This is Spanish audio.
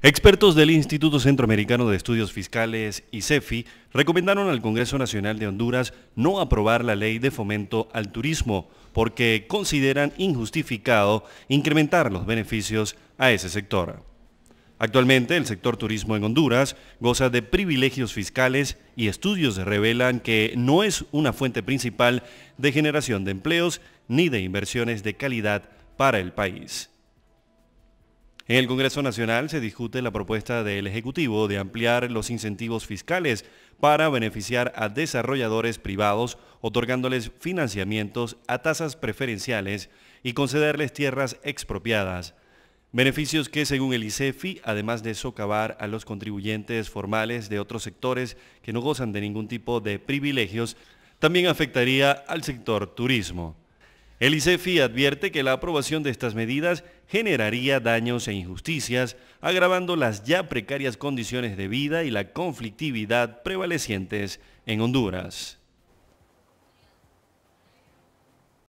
Expertos del Instituto Centroamericano de Estudios Fiscales, ICEFI, recomendaron al Congreso Nacional de Honduras no aprobar la ley de fomento al turismo porque consideran injustificado incrementar los beneficios a ese sector. Actualmente, el sector turismo en Honduras goza de privilegios fiscales y estudios revelan que no es una fuente principal de generación de empleos ni de inversiones de calidad para el país. En el Congreso Nacional se discute la propuesta del Ejecutivo de ampliar los incentivos fiscales para beneficiar a desarrolladores privados, otorgándoles financiamientos a tasas preferenciales y concederles tierras expropiadas. Beneficios que, según el ICEFI, además de socavar a los contribuyentes formales de otros sectores que no gozan de ningún tipo de privilegios, también afectaría al sector turismo. El ICEFI advierte que la aprobación de estas medidas generaría daños e injusticias, agravando las ya precarias condiciones de vida y la conflictividad prevalecientes en Honduras.